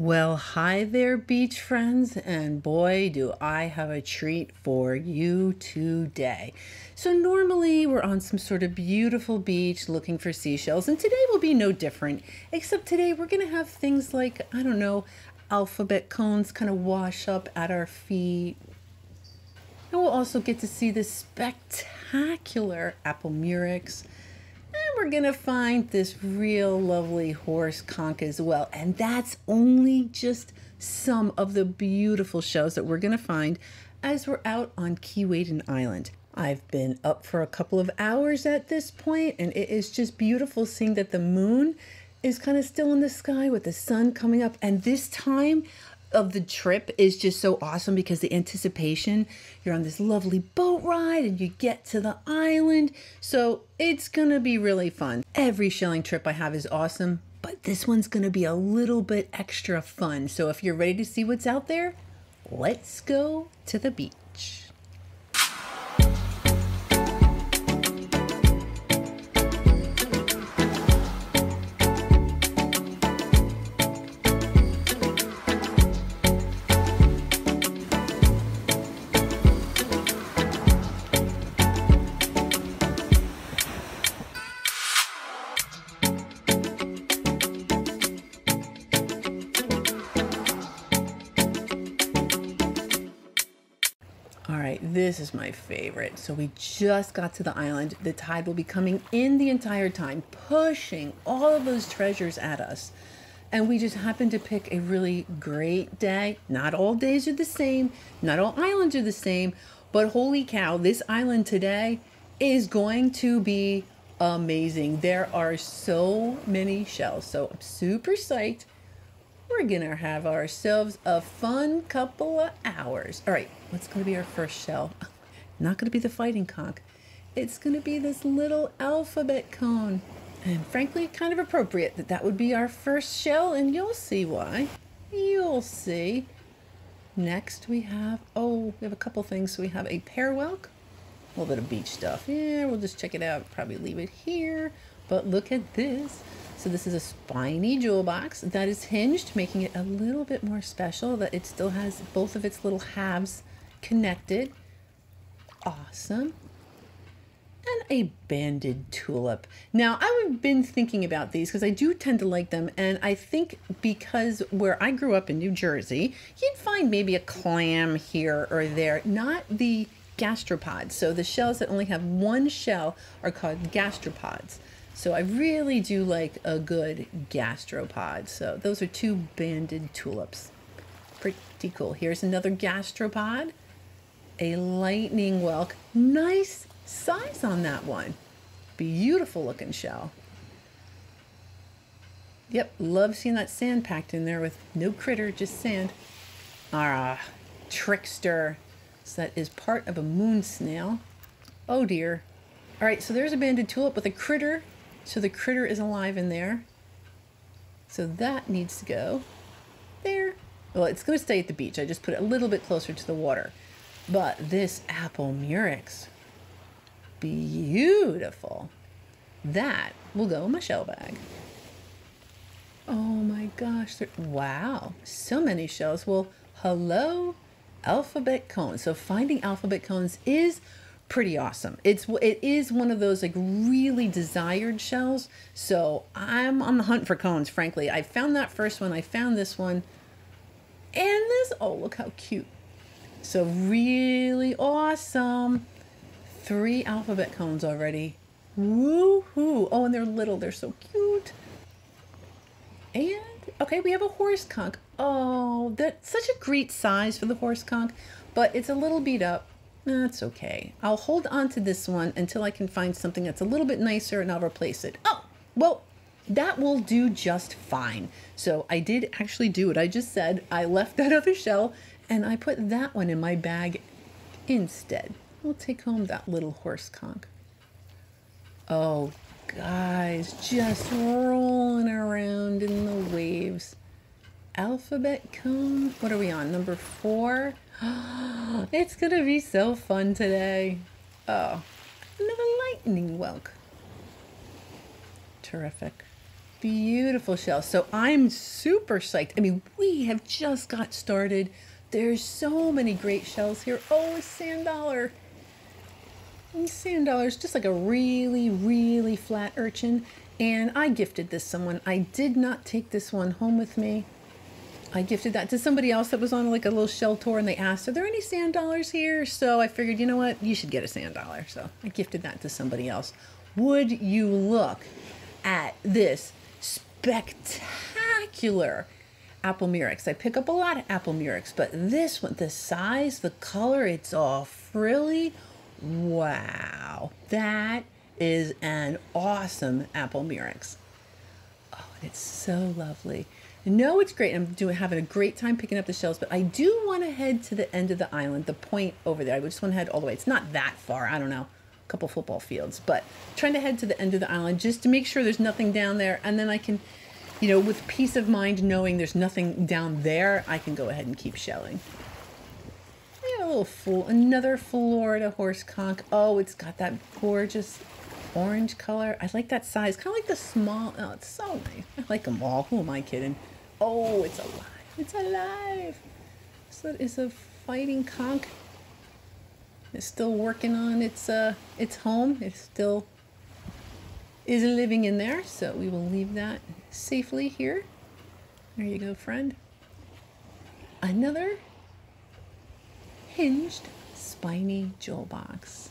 Well, hi there, beach friends, and boy, do I have a treat for you today. So normally we're on some sort of beautiful beach looking for seashells, and today will be no different, except today we're going to have things like, I don't know, alphabet cones kind of wash up at our feet. And we'll also get to see this spectacular apple murex. And we're going to find this real lovely horse conch as well. And that's only just some of the beautiful shells that we're going to find as we're out on Keewaydin Island. I've been up for a couple of hours at this point, and it is just beautiful seeing that the moon is kind of still in the sky with the sun coming up. And this time of the trip is just so awesome because the anticipation, you're on this lovely boat ride and you get to the island. So it's gonna be really fun. Every shelling trip I have is awesome, but this one's gonna be a little bit extra fun. So if you're ready to see what's out there, let's go to the beach. All right, this is my favorite. So we just got to the island. The tide will be coming in the entire time, pushing all of those treasures at us. And we just happened to pick a really great day. Not all days are the same. Not all islands are the same. But holy cow, this island today is going to be amazing. There are so many shells. So I'm super psyched. We're gonna have ourselves a fun couple of hours. All right, what's gonna be our first shell? Not gonna be the fighting conch. It's gonna be this little alphabet cone. And frankly, kind of appropriate that that would be our first shell, and you'll see why. You'll see. Next we have, oh, we have a couple things. So we have a pearwhelk, a little bit of beach stuff. Yeah, we'll just check it out, probably leave it here. But look at this. So this is a spiny jewel box that is hinged, making it a little bit more special that it still has both of its little halves connected. Awesome. And a banded tulip. Now, I've been thinking about these because I do tend to like them. And I think because where I grew up in New Jersey, you'd find maybe a clam here or there, not the gastropods. So the shells that only have one shell are called gastropods. So I really do like a good gastropod. So those are two banded tulips. Pretty cool. Here's another gastropod, a lightning whelk. Nice size on that one. Beautiful looking shell. Yep, love seeing that sand packed in there with no critter, just sand. Ah, trickster. So that is part of a moon snail. Oh dear. All right, so there's a banded tulip with a critter. So the critter is alive in there. So that needs to go there. Well, it's going to stay at the beach. I just put it a little bit closer to the water. But this apple murex, beautiful. That will go in my shell bag. Oh my gosh. Wow, so many shells. Well, hello, alphabet cone. So finding alphabet cones is pretty awesome. It is one of those like really desired shells. So I'm on the hunt for cones, frankly. I found that first one. I found this one and this. Oh, look how cute. So really awesome. 3 alphabet cones already. Woohoo. Oh, and they're little. They're so cute. And okay, we have a horse conch. Oh, that's such a great size for the horse conch, but it's a little beat up. That's okay. I'll hold on to this one until I can find something that's a little bit nicer and I'll replace it. Oh, well, that will do just fine. So I did actually do what I just said. I left that other shell and I put that one in my bag instead. I'll take home that little horse conch. Oh, guys, just rolling around in the waves. Alphabet cone. What are we on? Number 4. It's going to be so fun today. Oh, another lightning whelk. Terrific. Beautiful shell. So I'm super psyched. I mean, we have just got started. There's so many great shells here. Oh, a sand dollar. And sand dollar is just like a really, really flat urchin. And I gifted this someone. I did not take this one home with me. I gifted that to somebody else that was on like a little shell tour, and they asked, are there any sand dollars here? So I figured, you know what? You should get a sand dollar. So I gifted that to somebody else. Would you look at this spectacular apple murex? I pick up a lot of apple murex, but this one, the size, the color, it's all frilly. Wow, that is an awesome apple murex. Oh, and it's so lovely. No, it's great. I'm having a great time picking up the shells, but I do want to head to the end of the island, the point over there. I just want to head all the way. It's not that far. I don't know, a couple football fields, but trying to head to the end of the island just to make sure there's nothing down there. And then I can, you know, with peace of mind, knowing there's nothing down there, I can go ahead and keep shelling. Yeah, a little fool, another Florida horse conch. Oh, it's got that gorgeous orange color. I like that size, kind of like the small. Oh, it's so nice. I like them all. Who am I kidding? Oh, it's alive. It's alive. So that is a fighting conch. It's still working on its home. It still is living in there. So we will leave that safely here. There you go, friend. Another hinged spiny jewel box.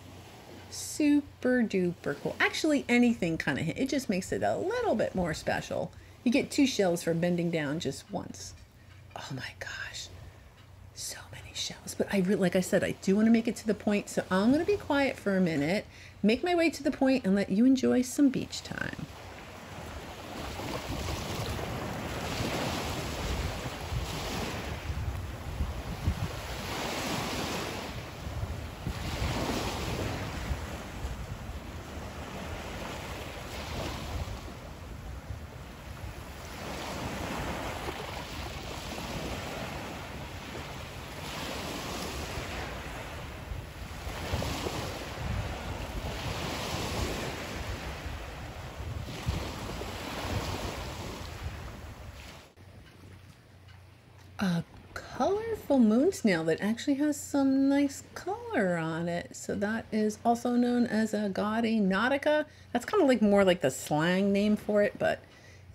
Super duper cool. Actually, anything kind of hit. It just makes it a little bit more special. You get two shells for bending down just once. Oh my gosh, so many shells. But I like I said, I do want to make it to the point, so I'm going to be quiet for a minute, make my way to the point, and let you enjoy some beach time. A colorful moon snail that actually has some nice color on it. So that is also known as a gaudy nautica. That's kind of like more like the slang name for it, but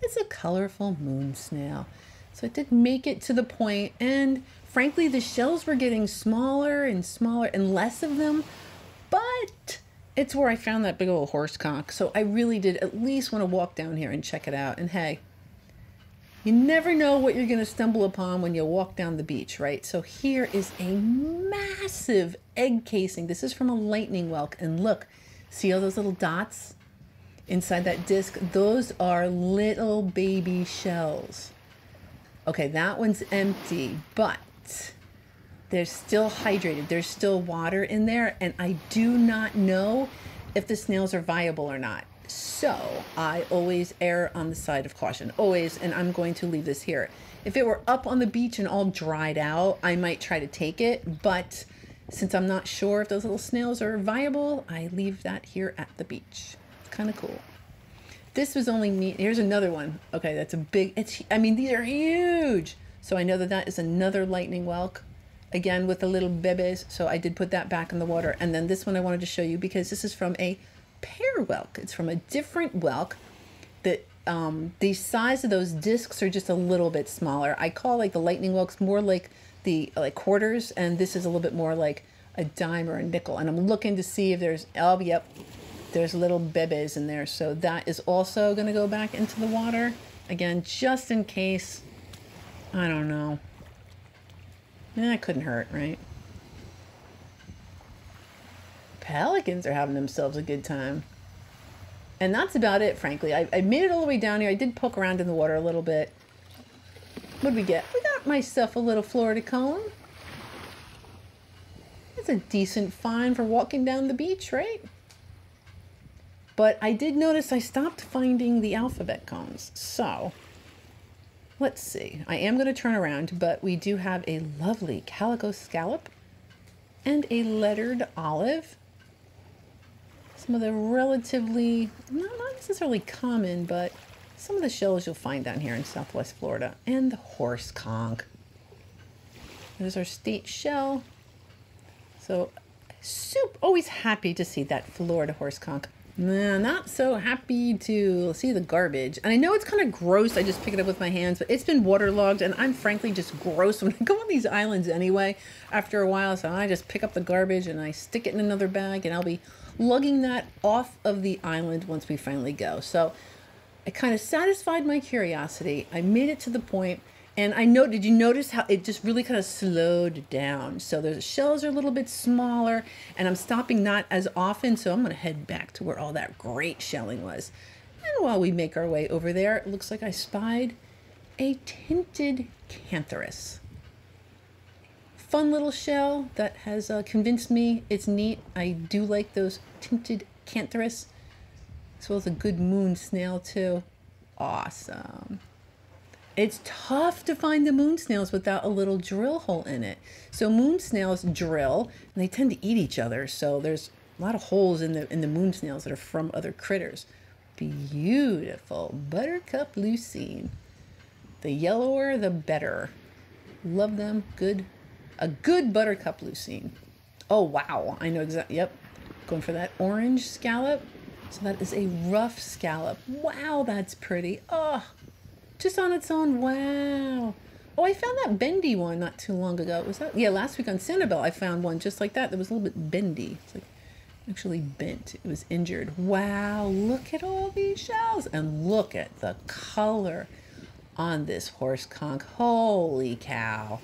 it's a colorful moon snail. So it did make it to the point, and frankly, the shells were getting smaller and smaller and less of them, but it's where I found that big old horse conch. So I really did at least want to walk down here and check it out. And hey, you never know what you're going to stumble upon when you walk down the beach, right? So here is a massive egg casing. This is from a lightning whelk. And look, see all those little dots inside that disc? Those are little baby shells. Okay, that one's empty, but they're still hydrated. There's still water in there. And I do not know if the snails are viable or not. So I always err on the side of caution, always, and I'm going to leave this here. If it were up on the beach and all dried out, I might try to take it, but since I'm not sure if those little snails are viable, I leave that here at the beach. It's kind of cool. This was only neat. Here's another one. Okay, that's a big, it's, I mean, these are huge. So I know that that is another lightning whelk, again, with the little bebes. So I did put that back in the water. And then this one I wanted to show you because this is from a pear whelk. It's from a different whelk that the size of those discs are just a little bit smaller. I call like the lightning whelks more like the quarters, and this is a little bit more like a dime or a nickel. And I'm looking to see if there's, oh yep, there's little bebes in there. So that is also going to go back into the water again, just in case. I don't know. That couldn't hurt, right? Pelicans are having themselves a good time. And that's about it, frankly. I made it all the way down here. I did poke around in the water a little bit. What did we get? We got myself a little Florida cone. That's a decent find for walking down the beach, right? But I did notice I stopped finding the alphabet cones. So let's see. I am going to turn around, but we do have a lovely calico scallop and a lettered olive. Some of the relatively, not necessarily common, but some of the shells you'll find down here in Southwest Florida, and the horse conch. There's our state shell. So soup, always happy to see that Florida horse conch. Nah, not so happy to see the garbage. And I know it's kind of gross, I just pick it up with my hands, but it's been waterlogged and I'm frankly just gross when I go on these islands anyway after a while. So I just pick up the garbage and I stick it in another bag, and I'll be lugging that off of the island once we finally go. So I kind of satisfied my curiosity. I made it to the point, and I know, did you notice how it just really kind of slowed down? So the shells are a little bit smaller, and I'm stopping not as often, so I'm going to head back to where all that great shelling was. And while we make our way over there, it looks like I spied a tinted cantharus. Fun little shell that has convinced me it's neat. I do like those tinted cantharus, as well as a good moon snail too. Awesome. It's tough to find the moon snails without a little drill hole in it. So moon snails drill, and they tend to eat each other. So there's a lot of holes in the moon snails that are from other critters. Beautiful buttercup lucerne. The yellower, the better. Love them. Good, a good buttercup lucerne. Oh wow! I know exactly. Yep, going for that orange scallop. So that is a rough scallop. Wow, that's pretty. Oh. Just on its own, wow. Oh, I found that bendy one not too long ago. Was that? Yeah, last week on Sanibel, I found one just like that. That was a little bit bendy. It's like actually bent. It was injured. Wow, look at all these shells. And look at the color on this horse conch. Holy cow.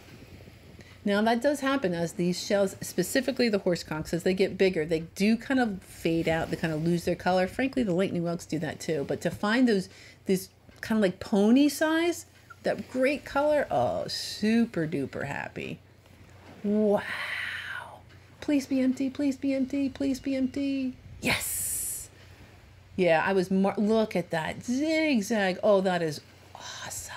Now, that does happen as these shells, specifically the horse conchs, as they get bigger, they do kind of fade out. They kind of lose their color. Frankly, the lightning whelks do that too. But to find these kind of like pony size, that great color, oh, super duper happy. Wow. Please be empty, please be empty, please be empty. Yes. Yeah, I was, look at that zigzag. Oh, that is awesome.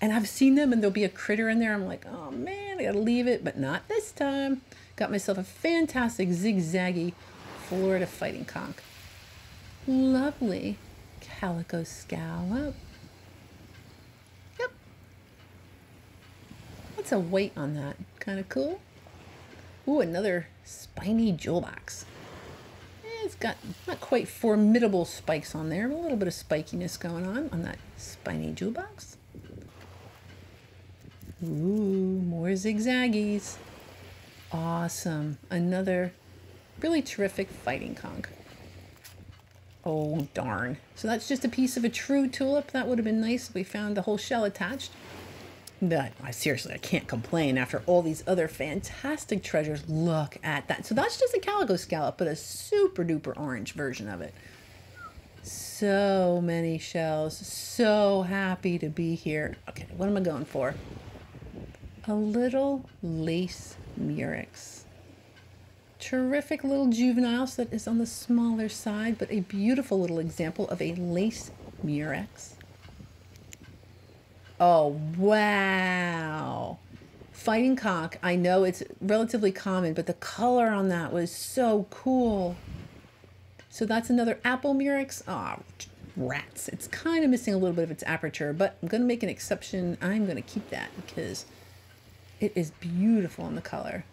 And I've seen them, and there'll be a critter in there. I'm like, oh man, I gotta leave it, but not this time. Got myself a fantastic zigzaggy Florida fighting conch. Lovely. Calico scallop. Yep. What's a weight on that? Kind of cool. Ooh, another spiny jewel box. It's got not quite formidable spikes on there, but a little bit of spikiness going on that spiny jewel box. Ooh, more zigzaggies. Awesome. Another really terrific fighting conch. Oh, darn. So that's just a piece of a true tulip. That would have been nice if we found the whole shell attached. But seriously, I can't complain after all these other fantastic treasures. Look at that. So that's just a calico scallop, but a super duper orange version of it. So many shells. So happy to be here. Okay, what am I going for? A little lace murex. Terrific little juveniles that is on the smaller side, but a beautiful little example of a lace murex. Oh, wow. Fighting conch, I know it's relatively common, but the color on that was so cool. So that's another apple murex. Ah, oh, rats. It's kind of missing a little bit of its aperture, but I'm going to make an exception. I'm going to keep that because it is beautiful in the color.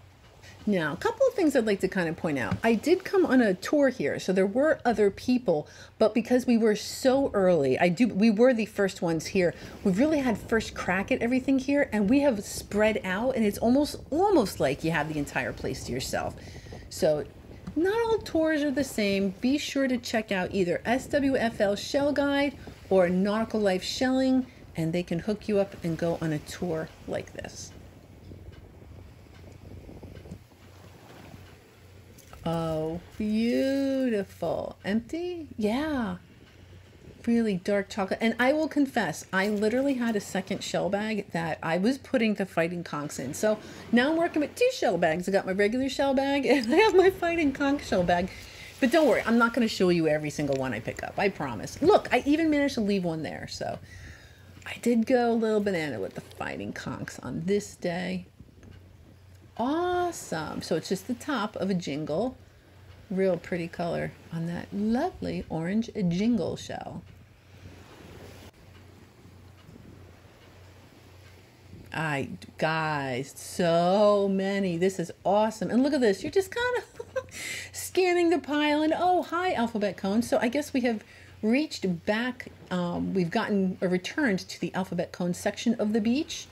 Now, a couple of things I'd like to kind of point out. I did come on a tour here, so there were other people, but because we were so early, we were the first ones here. We really had first crack at everything here, and we have spread out, and it's almost like you have the entire place to yourself. So not all tours are the same. Be sure to check out either SWFL Shell Guide or Nautical Life Shelling, and they can hook you up and go on a tour like this. Oh, beautiful. Empty? Yeah. Really dark chocolate. And I will confess, I literally had a second shell bag that I was putting the fighting conchs in. So now I'm working with two shell bags. I got my regular shell bag and I have my fighting conch shell bag. But don't worry, I'm not going to show you every single one I pick up. I promise. Look, I even managed to leave one there. So I did go a little banana with the fighting conchs on this day. Awesome. So it's just the top of a jingle. Real pretty color on that lovely orange jingle shell. Guys, so many. This is awesome. And look at this. You're just kind of scanning the pile. And oh, hi, alphabet cone. So I guess we have reached back. We've gotten or returned to the alphabet cone section of the beach.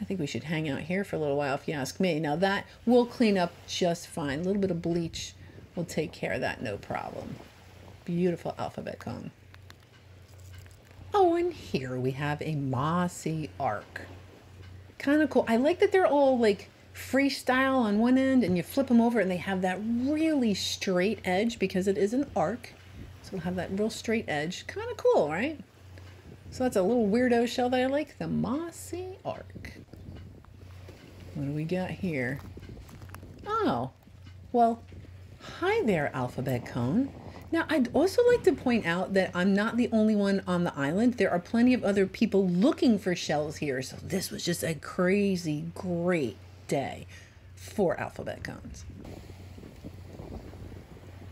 I think we should hang out here for a little while if you ask me. Now that will clean up just fine. A little bit of bleach will take care of that, no problem. Beautiful alphabet cone. Oh, and here we have a mossy arc. Kind of cool. I like that they're all like freestyle on one end and you flip them over and they have that really straight edge because it is an arc. So we'll have that real straight edge. Kind of cool, right? So that's a little weirdo shell that I like, the mossy arc. What do we got here? Oh, well, hi there, alphabet cone. Now, I'd also like to point out that I'm not the only one on the island. There are plenty of other people looking for shells here. So this was just a crazy, great day for alphabet cones.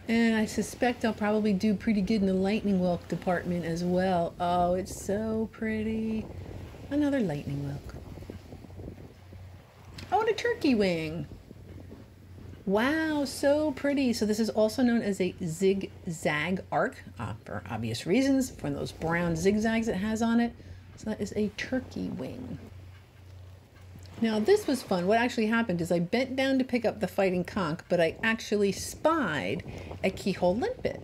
And I suspect I'll probably do pretty good in the lightning whelk department as well. Oh, it's so pretty. Another lightning whelk. Oh, and a turkey wing. Wow, so pretty. So this is also known as a zigzag arc, for obvious reasons, from those brown zigzags it has on it. So that is a turkey wing. Now this was fun. What actually happened is I bent down to pick up the fighting conch, but I actually spied a keyhole limpet.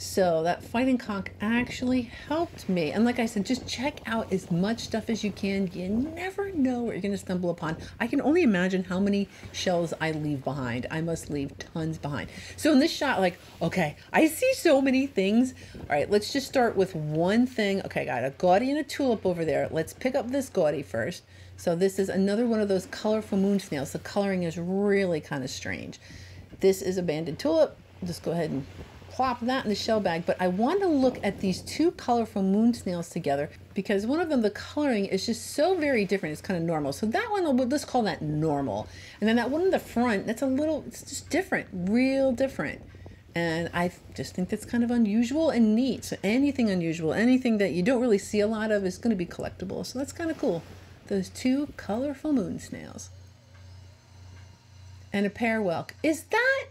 So that fighting conch actually helped me. And like I said, just check out as much stuff as you can. You never know what you're gonna stumble upon. I can only imagine how many shells I leave behind. I must leave tons behind. So in this shot, like, okay, I see so many things. All right, let's just start with one thing. Okay, I got a gaudy and a tulip over there. Let's pick up this gaudy first. So this is another one of those colorful moon snails. The coloring is really kind of strange. This is a banded tulip. Just go ahead and plop that in the shell bag. But I want to look at these two colorful moon snails together because one of them, the coloring is just so very different. It's kind of normal. So that one, let's call that normal. And then that one in the front, that's a little, it's just different, real different. And I just think that's kind of unusual and neat. So anything unusual, anything that you don't really see a lot of is going to be collectible. So that's kind of cool. Those two colorful moon snails. And a pear whelk. Is that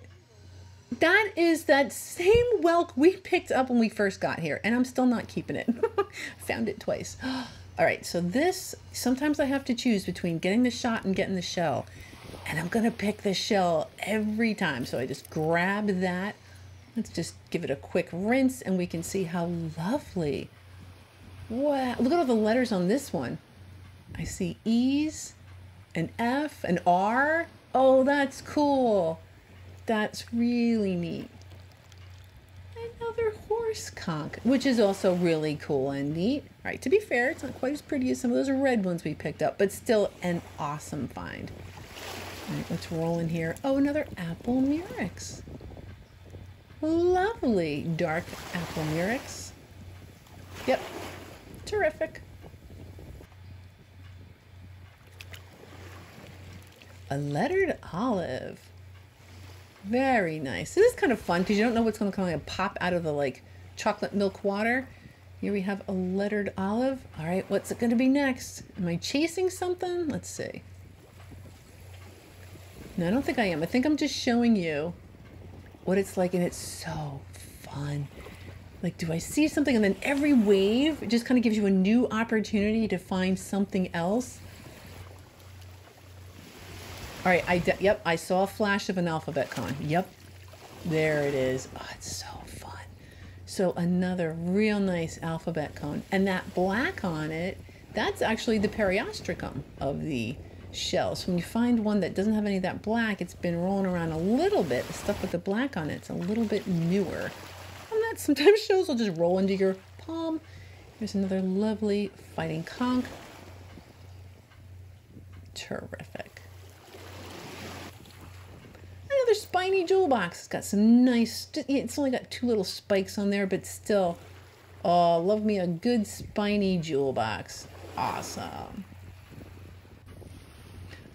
is that same whelk we picked up when we first got here, and I'm still not keeping it. Found it twice. All right, so this, sometimes I have to choose between getting the shot and getting the shell, and I'm gonna pick the shell every time. So I just grab that. Let's just give it a quick rinse and we can see how lovely. Wow, look at all the letters on this one. I see E's, an F, an R. Oh, that's cool. That's really neat. Another horse conch, which is also really cool and neat. All right, to be fair, it's not quite as pretty as some of those red ones we picked up, but still an awesome find. All right, let's roll in here. Oh, another apple murex. Lovely dark apple murex. Yep, terrific. A lettered olive. Very nice. This is kind of fun because you don't know what's going to kind of pop out of the like chocolate milk water. Here we have a lettered olive. All right, what's it going to be next? Am I chasing something? Let's see. No, I don't think I am. I think I'm just showing you what it's like, and it's so fun. Like, do I see something? And then every wave, it just kind of gives you a new opportunity to find something else. All right, yep, I saw a flash of an alphabet cone. Yep, there it is. Oh, it's so fun. So another real nice alphabet cone. And that black on it, that's actually the periostracum of the shells. So when you find one that doesn't have any of that black, it's been rolling around a little bit. The stuff with the black on it's a little bit newer. And that sometimes shells will just roll into your palm. Here's another lovely fighting conch. Terrific. Spiny jewel box. It's got some nice, it's only got two little spikes on there, but still, oh, love me a good spiny jewel box. Awesome.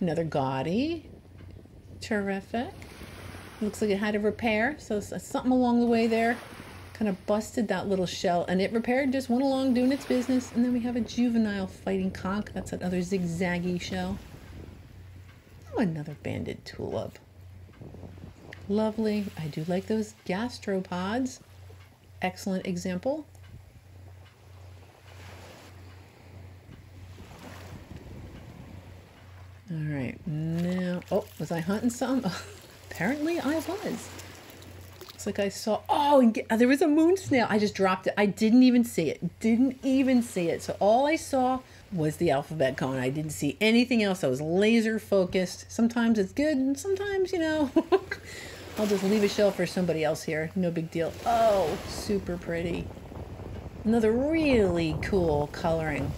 Another gaudy. Terrific. Looks like it had a repair, so something along the way there. kind of busted that little shell, and it repaired, just went along doing its business. And then we have a juvenile fighting conch. That's another zigzaggy shell. Oh, another banded tulip. Lovely. I do like those gastropods. Excellent example. All right, now, oh, was I hunting something? Apparently I was. It's like I saw, oh, and there was a moon snail. I just dropped it. I didn't even see it. Didn't even see it. So all I saw was the alphabet cone. I didn't see anything else. I was laser focused. Sometimes it's good, and sometimes, you know, I'll just leave a shell for somebody else here. No big deal. Oh, super pretty. Another really cool coloring.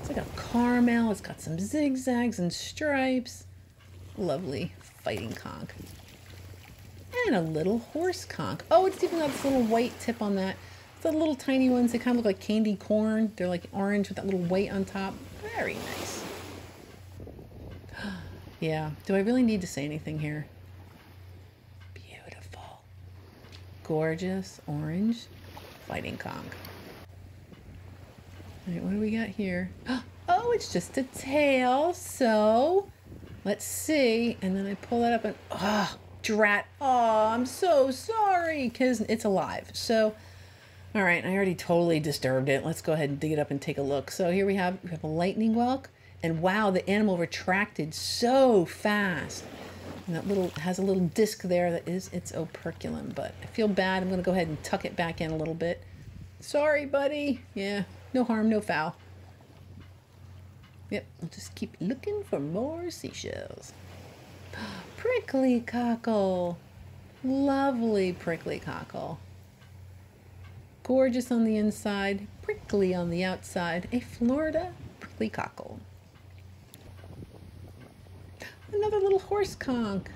It's like a caramel. It's got some zigzags and stripes. Lovely fighting conch. And a little horse conch. Oh, it's even got this little white tip on that. It's the little tiny ones. They kind of look like candy corn. They're like orange with that little white on top. Very nice. Yeah. Do I really need to say anything here? Beautiful. Gorgeous orange fighting conch. All right, what do we got here? Oh, it's just a tail. So let's see. And then I pull that up and, oh, drat. Oh, I'm so sorry because it's alive. So, all right, I already totally disturbed it. Let's go ahead and dig it up and take a look. So here we have a lightning whelk. And wow, the animal retracted so fast. And that little, has a little disc there that is its operculum. But I feel bad. I'm going to go ahead and tuck it back in a little bit. Sorry, buddy. Yeah. No harm, no foul. Yep, I'll just keep looking for more seashells. Prickly cockle. Lovely prickly cockle. Gorgeous on the inside, prickly on the outside. A Florida prickly cockle. Another little horse conch.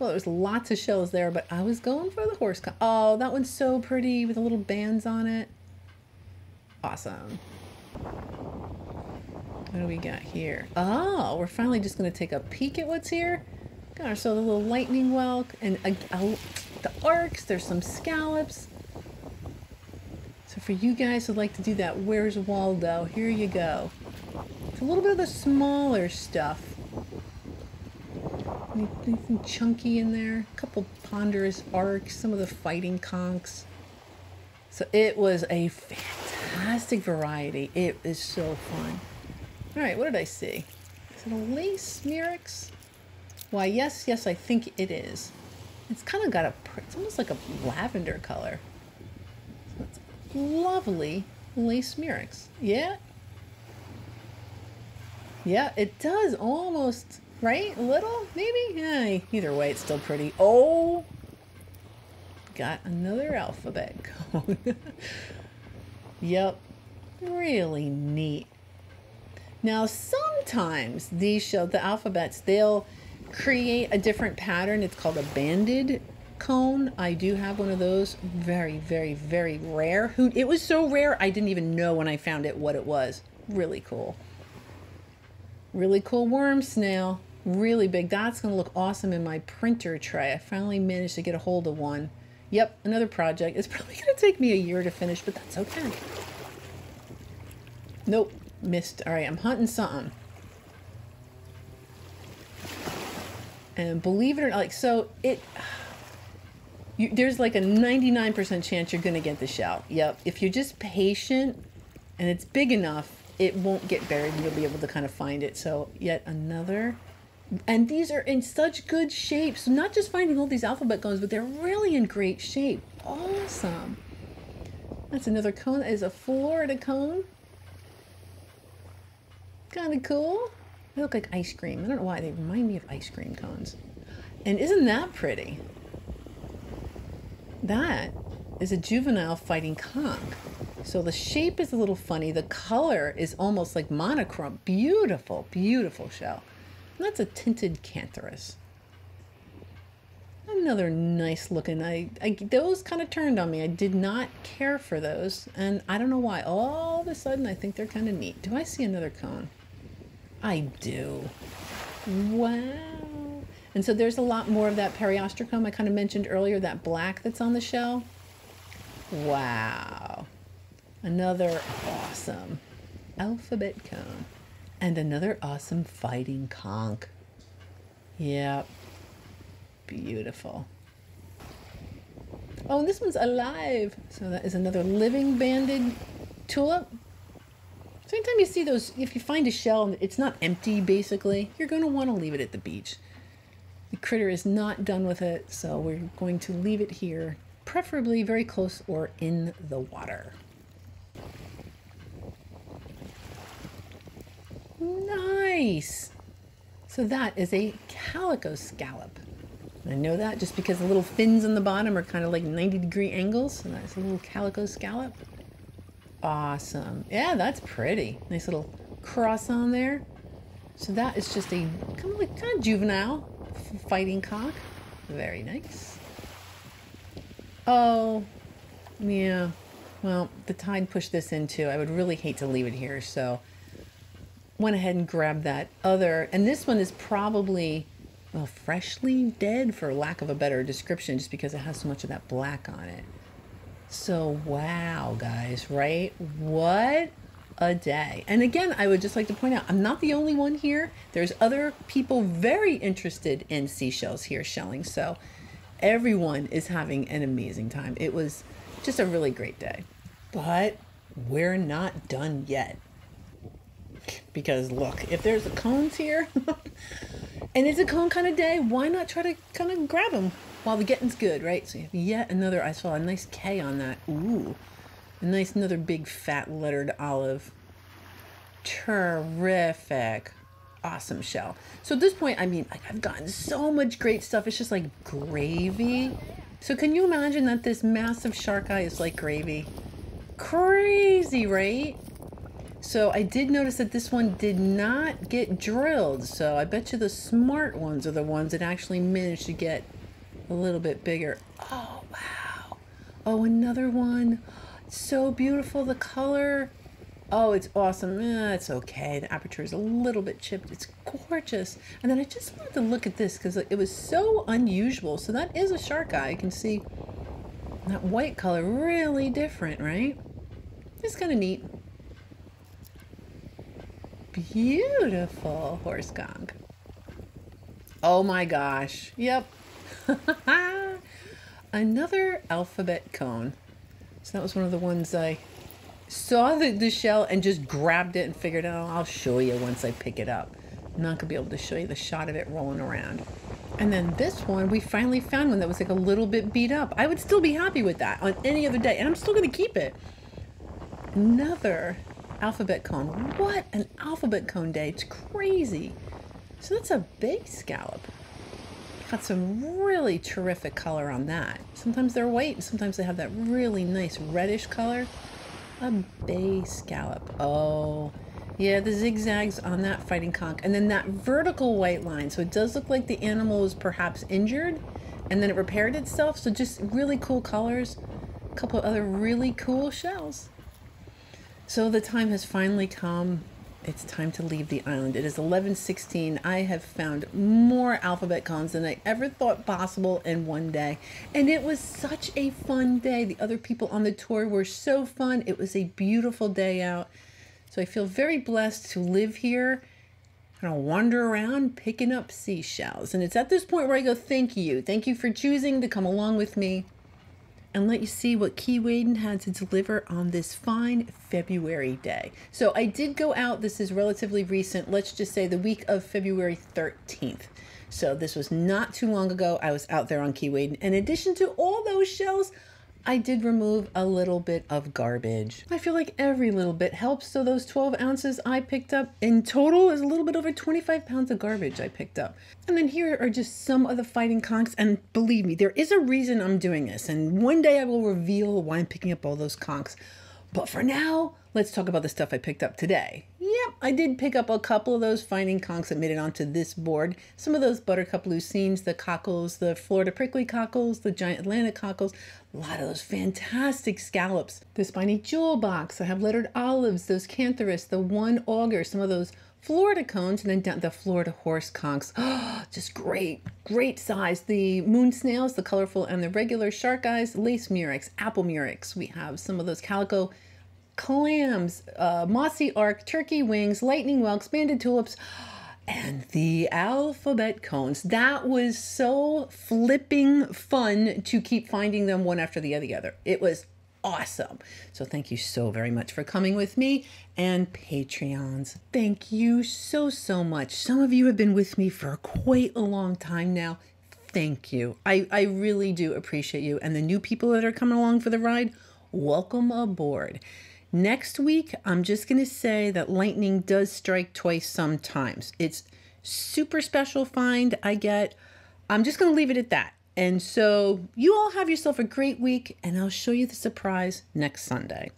Well, there's lots of shells there, but I was going for the horse conch. Oh, that one's so pretty with the little bands on it. Awesome. What do we got here? Oh, we're finally just going to take a peek at what's here. Got ourselves a little lightning whelk and the arcs. There's some scallops. So for you guys who'd like to do that, where's Waldo? Here you go. It's a little bit of the smaller stuff. Anything chunky in there, a couple ponderous arcs, some of the fighting conchs. So it was a fantastic variety. It is so fun. All right, what did I see? Is it a lace murex? Why, yes, yes, I think it is. It's kind of got a, it's almost like a lavender color. So it's lovely lace murex. Yeah. Yeah, it does almost... Right? A little? Maybe? Yeah, either way, it's still pretty. Oh! Got another alphabet cone. Yep. Really neat. Now, sometimes these show the alphabets, they'll create a different pattern. It's called a banded cone. I do have one of those. Very, very, very rare. It was so rare, I didn't even know when I found it what it was. Really cool. Really cool worm snail, really big. That's gonna look awesome in my printer tray. I finally managed to get a hold of one. Yep, another project. It's probably gonna take me a year to finish, but that's okay. Nope, missed. All right, I'm hunting something. And believe it or not, like, so there's like a 99% chance you're gonna get the shell. Yep, if you're just patient and it's big enough, it won't get buried and you'll be able to kind of find it. So yet another, and these are in such good shape. So not just finding all these alphabet cones, but they're really in great shape. Awesome. That's another cone. That is a Florida cone. Kind of cool. They look like ice cream. I don't know why they remind me of ice cream cones. And isn't that pretty? That is a juvenile fighting conch. So the shape is a little funny. The color is almost like monochrome. Beautiful, beautiful shell. And that's a tinted cantharus. Another nice looking. Those kind of turned on me. I did not care for those. And I don't know why. All of a sudden, I think they're kind of neat. Do I see another cone? I do. Wow. And so there's a lot more of that periostracum I kind of mentioned earlier, that black that's on the shell. Wow. Another awesome alphabet cone. And another awesome fighting conch. Yep. Beautiful. Oh, and this one's alive. So that is another living banded tulip. So anytime you see those, if you find a shell and it's not empty, basically, you're going to want to leave it at the beach. The critter is not done with it, so we're going to leave it here, preferably very close or in the water. Nice! So that is a calico scallop. I know that just because the little fins on the bottom are kind of like 90-degree angles. So that's a little calico scallop. Awesome. Yeah, that's pretty. Nice little cross on there. So that is just a kind of juvenile fighting conch. Very nice. Oh, yeah. Well, the tide pushed this in too. I would really hate to leave it here, so went ahead and grabbed that other. And this one is probably, well, freshly dead for lack of a better description, just because it has so much of that black on it. So wow, guys, right? What a day. And again, I would just like to point out, I'm not the only one here. There's other people very interested in seashells here shelling. So everyone is having an amazing time. It was just a really great day. But we're not done yet. Because look, if there's cones here, and it's a cone kind of day, why not try to kind of grab them while the getting's good, right? So you have yet another, I saw a nice K on that. Ooh, a nice, another big fat lettered olive. Terrific. Awesome shell. So at this point, I mean, I've gotten so much great stuff. It's just like gravy. So can you imagine that this massive shark eye is like gravy? Crazy, right? So I did notice that this one did not get drilled, so I bet you the smart ones are the ones that actually managed to get a little bit bigger. Oh, wow. Oh, another one. So beautiful, the color. Oh, it's awesome. It's okay. The aperture is a little bit chipped. It's gorgeous. And then I just wanted to look at this because it was so unusual. So that is a shark eye. You can see that white color, really different, right? It's kind of neat. Beautiful horse conch. Oh my gosh. Yep. Another alphabet cone. So that was one of the ones I saw the shell and just grabbed it and figured out, oh, I'll show you once I pick it up. I'm not going to be able to show you the shot of it rolling around. And then this one, we finally found one that was like a little bit beat up. I would still be happy with that on any other day, and I'm still going to keep it. Another alphabet cone. What an alphabet cone day. It's crazy. So that's a big scallop. Got some really terrific color on that. Sometimes they're white and sometimes they have that really nice reddish color. A bay scallop. Oh yeah, the zigzags on that fighting conch, and then that vertical white line. So it does look like the animal was perhaps injured and then it repaired itself. So just really cool colors. A couple of other really cool shells. So the time has finally come. It's time to leave the island. It is 11:16. I have found more alphabet cones than I ever thought possible in one day. And it was such a fun day. The other people on the tour were so fun. It was a beautiful day out. So I feel very blessed to live here. I'm gonna wander around picking up seashells. And it's at this point where I go, thank you. Thank you for choosing to come along with me and let you see what Keewaydin had to deliver on this fine February day. So I did go out, this is relatively recent, let's just say the week of February 13th. So this was not too long ago, I was out there on Keewaydin. In addition to all those shells, I did remove a little bit of garbage. I feel like every little bit helps, so those 12 ounces I picked up in total is a little bit over 25 pounds of garbage I picked up. And then here are just some of the fighting conchs, and believe me, there is a reason I'm doing this, and one day I will reveal why I'm picking up all those conchs. But for now, let's talk about the stuff I picked up today. Yep, I did pick up a couple of those finding conchs that made it onto this board. Some of those buttercup lucines, the cockles, the Florida prickly cockles, the giant Atlantic cockles, a lot of those fantastic scallops, the spiny jewel box, I have lettered olives, those cantharus, the one auger, some of those Florida cones, and then down the Florida horse conchs. Oh, just great, great size. The moon snails, the colorful and the regular, shark eyes, lace murex, apple murex. We have some of those calico clams, mossy arc, turkey wings, lightning whelks, banded tulips, and the alphabet cones. That was so flipping fun to keep finding them one after the other. It was awesome. So thank you so very much for coming with me, and Patreons, thank you so, so much. Some of you have been with me for quite a long time now. Thank you. I really do appreciate you. And the new people that are coming along for the ride, welcome aboard. Next week, I'm just going to say that lightning does strike twice sometimes. It's super special find I get. I'm just going to leave it at that. And so you all have yourself a great week, and I'll show you the surprise next Sunday.